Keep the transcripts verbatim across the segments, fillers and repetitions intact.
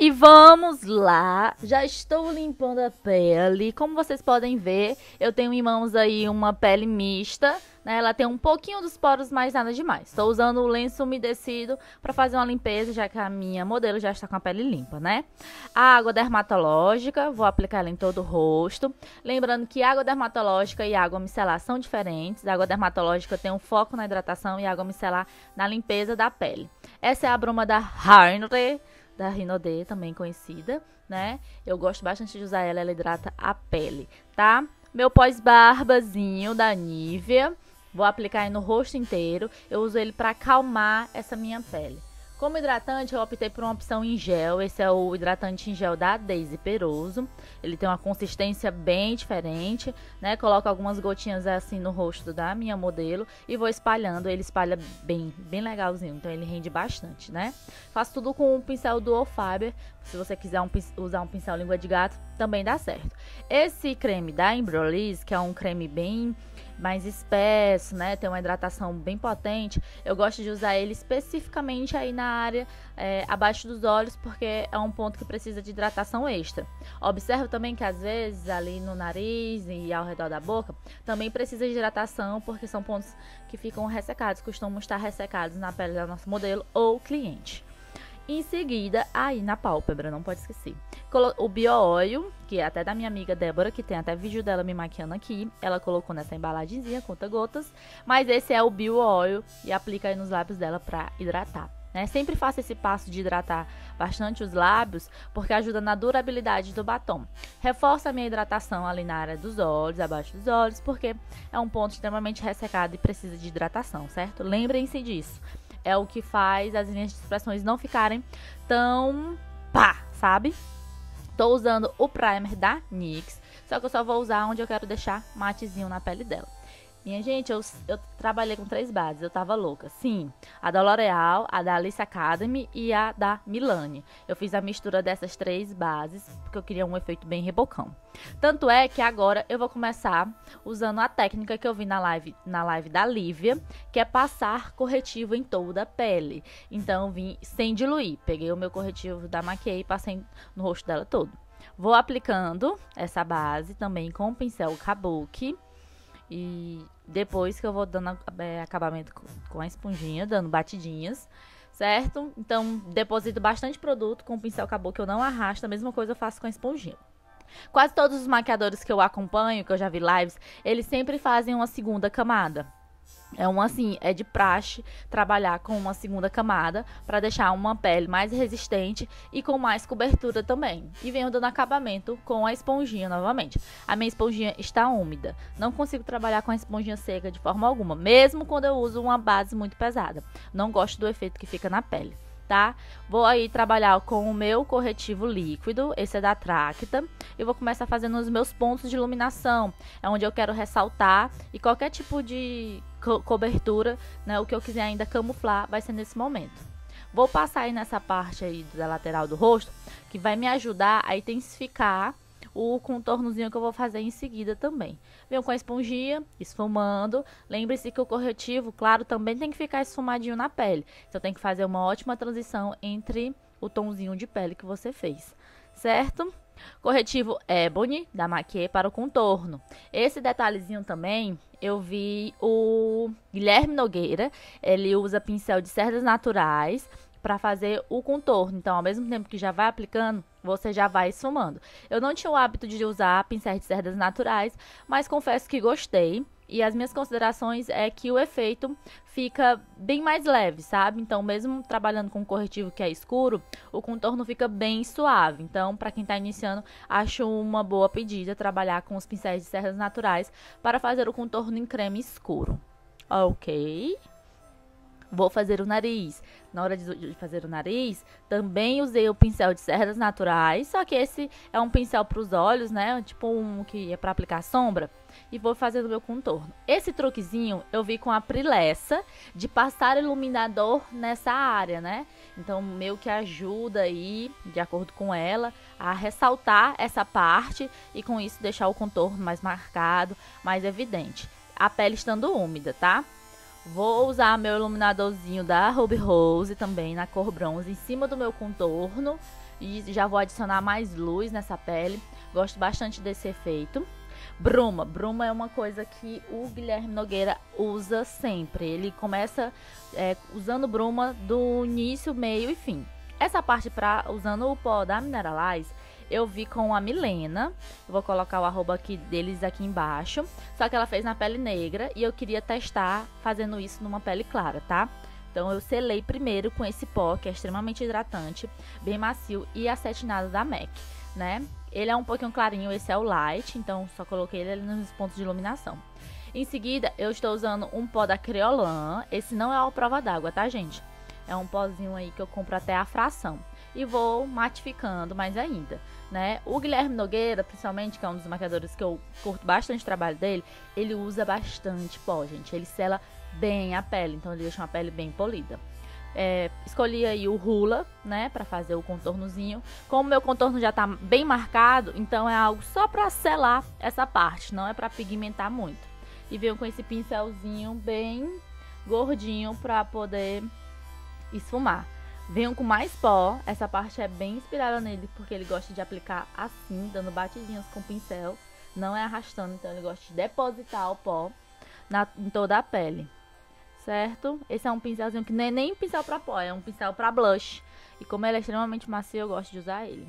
E vamos lá, já estou limpando a pele, como vocês podem ver, eu tenho em mãos aí uma pele mista, né? Ela tem um pouquinho dos poros, mas nada demais. Estou usando o lenço umedecido para fazer uma limpeza, já que a minha modelo já está com a pele limpa, né? A água dermatológica, vou aplicar ela em todo o rosto. Lembrando que água dermatológica e água micelar são diferentes. A água dermatológica tem um foco na hidratação e a água micelar na limpeza da pele. Essa é a bruma da Hinode. Da Hinode, também conhecida, né? Eu gosto bastante de usar ela, ela hidrata a pele, tá? Meu pós-barbazinho da Nivea, vou aplicar aí no rosto inteiro. Eu uso ele pra acalmar essa minha pele. Como hidratante, eu optei por uma opção em gel. Esse é o hidratante em gel da Deisy Perozzo. Ele tem uma consistência bem diferente, né? Coloco algumas gotinhas assim no rosto da minha modelo e vou espalhando. Ele espalha bem, bem legalzinho, então ele rende bastante, né? Faço tudo com um pincel Dual Fiber. Se você quiser um, usar um pincel língua de gato, também dá certo. Esse creme da Embryolisse, que é um creme bem mais espesso, né? Tem uma hidratação bem potente. Eu gosto de usar ele especificamente aí na área é, abaixo dos olhos, porque é um ponto que precisa de hidratação extra. Observo também que às vezes ali no nariz e ao redor da boca também precisa de hidratação, porque são pontos que ficam ressecados, costumam estar ressecados na pele da nossa modelo ou cliente. Em seguida, aí na pálpebra, não pode esquecer, o Bio Oil, que é até da minha amiga Débora, que tem até vídeo dela me maquiando aqui. Ela colocou nessa embalagenzinha, conta gotas, mas esse é o Bio Oil e aplica aí nos lábios dela pra hidratar, né? Sempre faça esse passo de hidratar bastante os lábios, porque ajuda na durabilidade do batom. Reforça a minha hidratação ali na área dos olhos, abaixo dos olhos, porque é um ponto extremamente ressecado e precisa de hidratação, certo? Lembrem-se disso. É o que faz as linhas de expressões não ficarem tão pá, sabe? Tô usando o primer da nix, só que eu só vou usar onde eu quero deixar matezinho na pele dela. Minha gente, eu, eu trabalhei com três bases, eu tava louca. Sim, a da L'Oreal, a da Alice Academy e a da Milani. Eu fiz a mistura dessas três bases, porque eu queria um efeito bem rebocão. Tanto é que agora eu vou começar usando a técnica que eu vi na live, na live da Lívia, que é passar corretivo em toda a pele. Então, eu vim sem diluir. Peguei o meu corretivo da Maquiê e passei no rosto dela todo. Vou aplicando essa base também com o pincel Kabuki. E depois que eu vou dando é, acabamento com a esponjinha, dando batidinhas, certo? Então, deposito bastante produto com o pincel caboclo, que eu não arrasto. A mesma coisa eu faço com a esponjinha. Quase todos os maquiadores que eu acompanho, que eu já vi lives, eles sempre fazem uma segunda camada. É um assim, é de praxe trabalhar com uma segunda camada para deixar uma pele mais resistente e com mais cobertura também. E venho dando acabamento com a esponjinha novamente. A minha esponjinha está úmida. Não consigo trabalhar com a esponjinha seca de forma alguma, mesmo quando eu uso uma base muito pesada. Não gosto do efeito que fica na pele, tá? Vou aí trabalhar com o meu corretivo líquido, esse é da Tracta, e vou começar fazendo os meus pontos de iluminação, é onde eu quero ressaltar, e qualquer tipo de co cobertura, né, o que eu quiser ainda camuflar, vai ser nesse momento. Vou passar aí nessa parte aí da lateral do rosto, que vai me ajudar a intensificar o contornozinho que eu vou fazer em seguida também. Venho com a esponjinha, esfumando. Lembre-se que o corretivo, claro, também tem que ficar esfumadinho na pele. Então tem que fazer uma ótima transição entre o tomzinho de pele que você fez, certo? Corretivo Ebony, da Maquiê, para o contorno. Esse detalhezinho também, eu vi o Guilherme Nogueira. Ele usa pincel de cerdas naturais para fazer o contorno. Então, ao mesmo tempo que já vai aplicando, você já vai esfumando. Eu não tinha o hábito de usar pincéis de cerdas naturais, mas confesso que gostei. E as minhas considerações é que o efeito fica bem mais leve, sabe? Então, mesmo trabalhando com um corretivo que é escuro, o contorno fica bem suave. Então, para quem tá iniciando, acho uma boa pedida trabalhar com os pincéis de cerdas naturais para fazer o contorno em creme escuro. Ok? Vou fazer o nariz. Na hora de fazer o nariz, também usei o pincel de cerdas naturais. Só que esse é um pincel para os olhos, né? Tipo um que é para aplicar sombra. E vou fazer o meu contorno. Esse truquezinho eu vi com a Pri Lessa, de passar iluminador nessa área, né? Então, meio que ajuda aí, de acordo com ela, a ressaltar essa parte. E com isso, deixar o contorno mais marcado, mais evidente. A pele estando úmida, tá? Vou usar meu iluminadorzinho da Ruby Rose também na cor bronze em cima do meu contorno. E já vou adicionar mais luz nessa pele. Gosto bastante desse efeito. Bruma. Bruma é uma coisa que o Guilherme Nogueira usa sempre. Ele começa é, usando bruma do início, meio e fim. Essa parte pra usando o pó da Mineralize, eu vi com a Milena. Eu vou colocar o arroba aqui deles aqui embaixo. Só que ela fez na pele negra e eu queria testar fazendo isso numa pele clara, tá? Então eu selei primeiro com esse pó, que é extremamente hidratante, bem macio e acetinado da M A C, né? Ele é um pouquinho clarinho, esse é o Light, então só coloquei ele nos pontos de iluminação. Em seguida, eu estou usando um pó da Criolan. Esse não é a prova d'água, tá, gente? É um pozinho aí que eu compro até a fração. E vou matificando mais ainda, né? O Guilherme Nogueira, principalmente, que é um dos maquiadores que eu curto bastante o trabalho dele, ele usa bastante pó, gente. Ele sela bem a pele, então ele deixa uma pele bem polida. É, escolhi aí o Rula, né, pra fazer o contornozinho. Como meu contorno já tá bem marcado, então é algo só pra selar essa parte, não é pra pigmentar muito. E venho com esse pincelzinho bem gordinho pra poder esfumar. Venho com mais pó, essa parte é bem inspirada nele, porque ele gosta de aplicar assim, dando batidinhas com o pincel, não é arrastando, então ele gosta de depositar o pó na, em toda a pele, certo? Esse é um pincelzinho que nem, nem pincel pra pó, é um pincel pra blush, e como ele é extremamente macio, eu gosto de usar ele.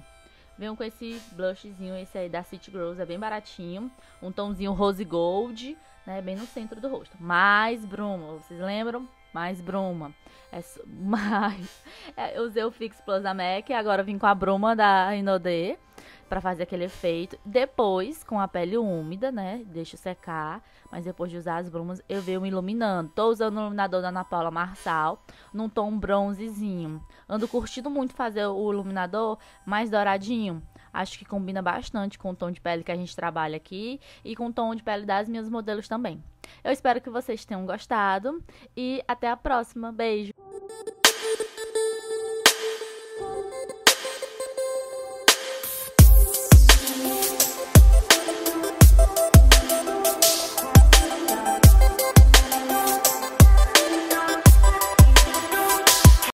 Venho com esse blushzinho, esse aí da City Girls, é bem baratinho, um tomzinho rose gold, né, bem no centro do rosto. Mais bruma, vocês lembram? Mais bruma, é, mais... é, eu usei o Fix Plus da M A C, agora vim com a bruma da Hinode pra fazer aquele efeito. Depois, com a pele úmida, né, deixo secar, mas depois de usar as brumas, eu venho iluminando. Tô usando o iluminador da Ana Paula Marçal, num tom bronzezinho. Ando curtindo muito fazer o iluminador mais douradinho. Acho que combina bastante com o tom de pele que a gente trabalha aqui e com o tom de pele das minhas modelos também. Eu espero que vocês tenham gostado e até a próxima. Beijo!